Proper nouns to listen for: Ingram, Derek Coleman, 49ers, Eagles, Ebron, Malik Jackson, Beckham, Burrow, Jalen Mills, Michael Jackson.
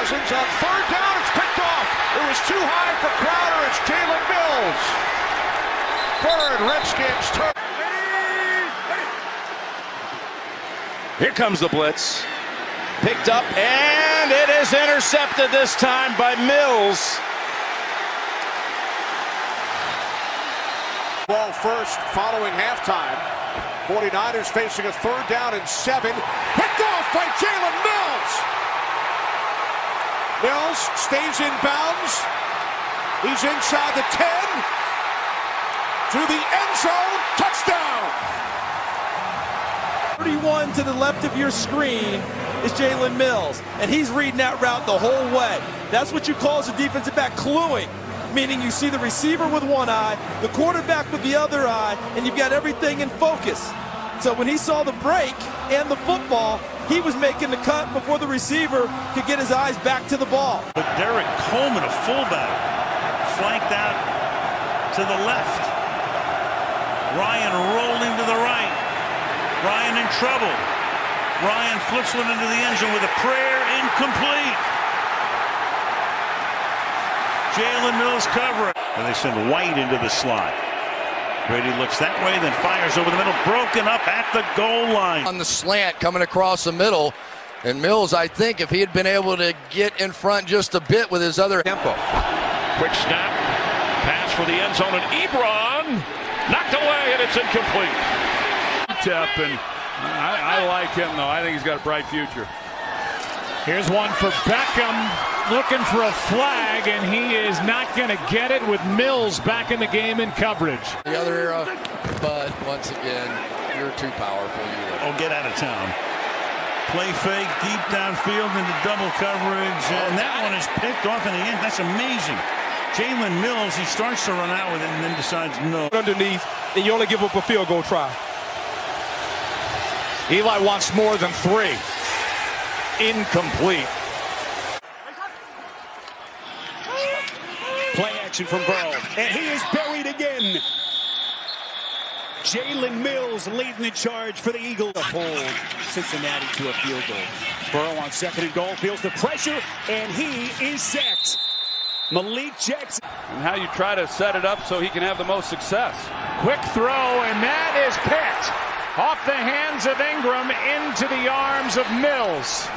Cousins on third down, it's picked off. It was too high for Crowder, it's Jalen Mills. Third, Redskins turn. Here comes the blitz. Picked up, and it is intercepted this time by Mills. Ball first following halftime. 49ers facing a third down and 7. Picked off by Jalen Mills. Mills stays in bounds. He's inside the 10. To the end zone. Touchdown. 31 to the left of your screen is Jalen Mills. And he's reading that route the whole way. That's what you call as a defensive back cluing. Meaning you see the receiver with one eye, the quarterback with the other eye, and you've got everything in focus. So when he saw the break and the football, he was making the cut before the receiver could get his eyes back to the ball. But Derek Coleman, a fullback, flanked out to the left. Ryan rolling to the right. Ryan in trouble. Ryan flips one into the end zone with a prayer incomplete. Jalen Mills covering. And they send White into the slot. Brady looks that way, then fires over the middle. Broken up at the goal line. On the slant coming across the middle. And Mills, I think, if he had been able to get in front just a bit with his other tempo. Quick snap. Pass for the end zone. And Ebron knocked away, and it's incomplete. And I like him, though. I think he's got a bright future. Here's one for Beckham, looking for a flag, and he is not going to get it with Mills back in the game in coverage. The other era, but once again, you're too powerful. Oh, get out of town. Play fake, deep downfield into double coverage, and that one is picked off in the end. That's amazing. Jalen Mills, he starts to run out with it and then decides no. Underneath, and you only give up a field goal try. Eli wants more than 3. Incomplete. Play action from Burrow, and he is buried again. Jalen Mills leading the charge for the Eagles. Hold Cincinnati to a field goal. Burrow on second and goal feels the pressure, and he is sacked. Malik Jackson. And how you try to set it up so he can have the most success. Quick throw, and that is picked off the hands of Ingram into the arms of Mills.